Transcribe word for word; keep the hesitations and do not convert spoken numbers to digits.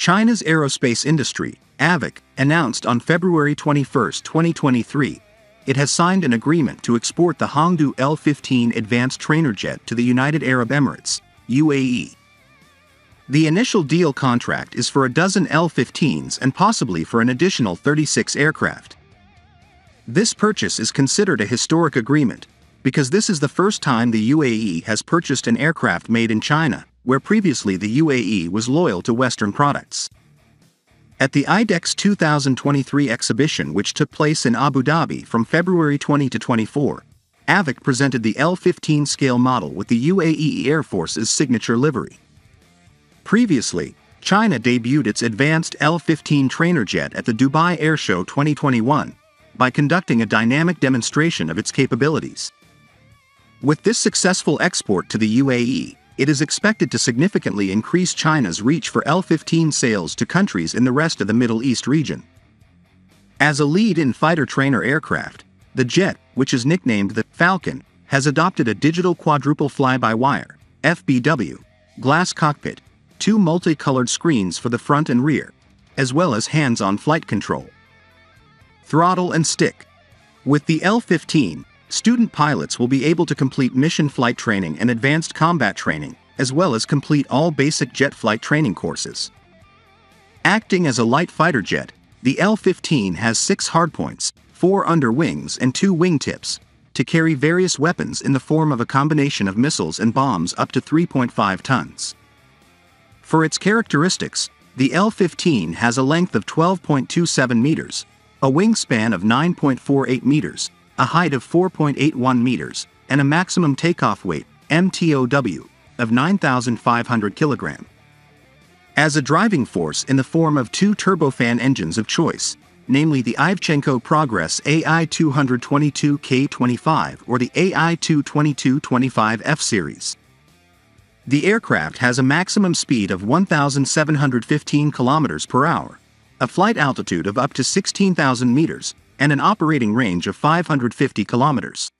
China's aerospace industry, A V I C, announced on February twenty-first, twenty twenty-three, it has signed an agreement to export the Hongdu L fifteen advanced trainer jet to the United Arab Emirates, U A E. The initial deal contract is for a dozen L fifteens and possibly for an additional thirty-six aircraft. This purchase is considered a historic agreement, because this is the first time the U A E has purchased an aircraft made in China, where previously the U A E was loyal to Western products. At the IDEX two thousand twenty-three exhibition, which took place in Abu Dhabi from February twentieth to twenty-fourth, A V I C presented the L fifteen scale model with the U A E Air Force's signature livery. Previously, China debuted its advanced L fifteen trainer jet at the Dubai Airshow twenty twenty-one by conducting a dynamic demonstration of its capabilities. With this successful export to the U A E, it is expected to significantly increase China's reach for L fifteen sales to countries in the rest of the Middle East region. As a lead-in fighter trainer aircraft, the jet, which is nicknamed the Falcon, has adopted a digital quadruple fly-by-wire (F B W) glass cockpit, two multicolored screens for the front and rear, as well as hands-on flight control, throttle and stick. With the L fifteen, student pilots will be able to complete mission flight training and advanced combat training, as well as complete all basic jet flight training courses. Acting as a light fighter jet, the L fifteen has six hardpoints, four underwings and two wingtips, to carry various weapons in the form of a combination of missiles and bombs up to three point five tons. For its characteristics, the L fifteen has a length of twelve point two seven meters, a wingspan of nine point four eight meters, a height of four point eight one meters, and a maximum takeoff weight, M T O W, of nine thousand five hundred kilograms. As a driving force in the form of two turbofan engines of choice, namely the Ivchenko Progress A I two twenty-two K twenty-five or the A I two twenty-two twenty-five F series. The aircraft has a maximum speed of one thousand seven hundred fifteen kilometers per hour, a flight altitude of up to sixteen thousand meters, and an operating range of five hundred fifty kilometers.